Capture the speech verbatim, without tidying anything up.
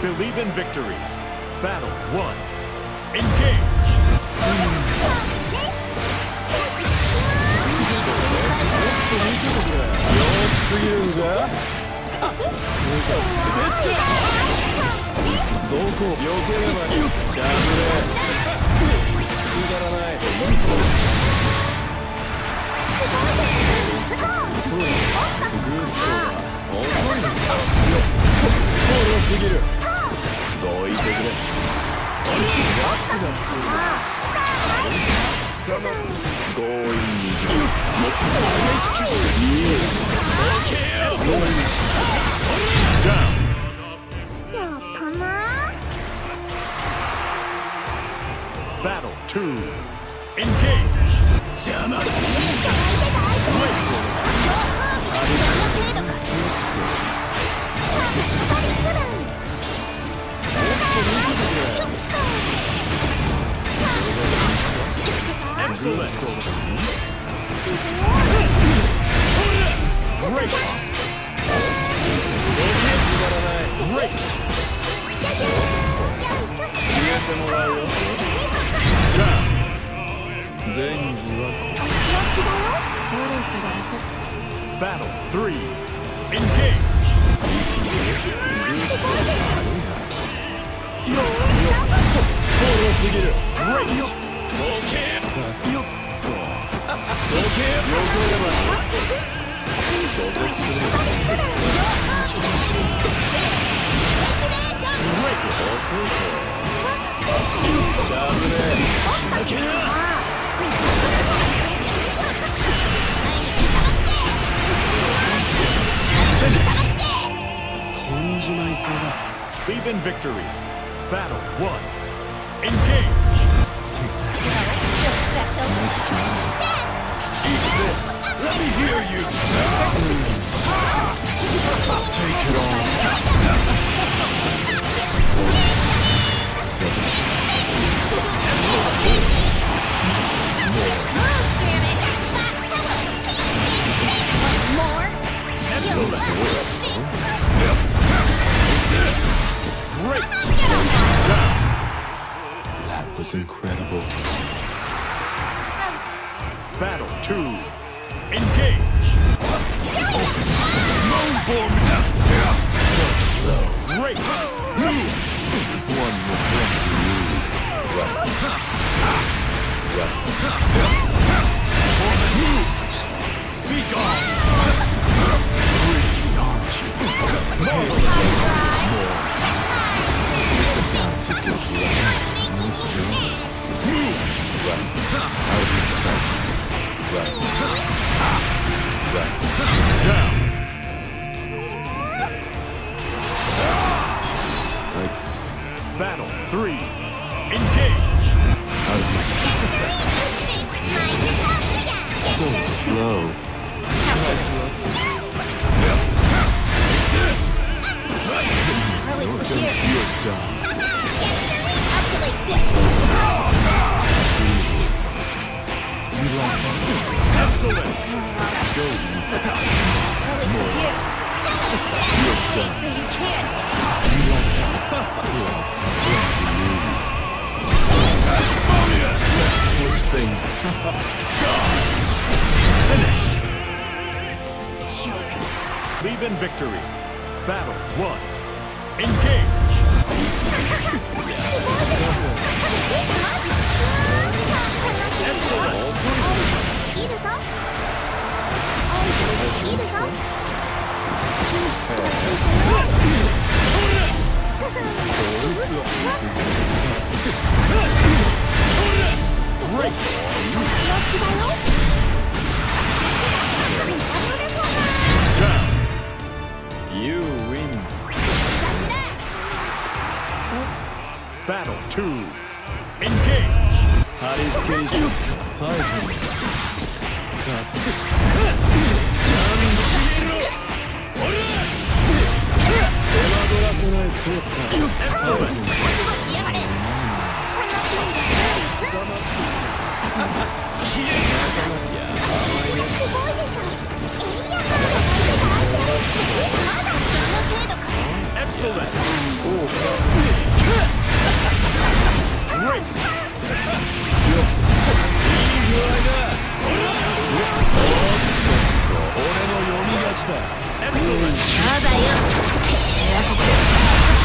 Believe in victory. Battle one. Engage. どういったぐらい。 Battle three. Engage. Believe in victory. Battle one. Engage. Special. Eat this. Let me hear you. Take it on. More. More. Great. Was incredible. Battle two. Engage. Move for me. So slow. Great. Move. One regrets you. Move. Be gone. Greedy, aren't you? More. It's about to get loud. Battle three. Engage. Out of my sight. So slow. You're done. Leave in victory. Battle one. Battle two. Engage. Excellent. Great. Excellent.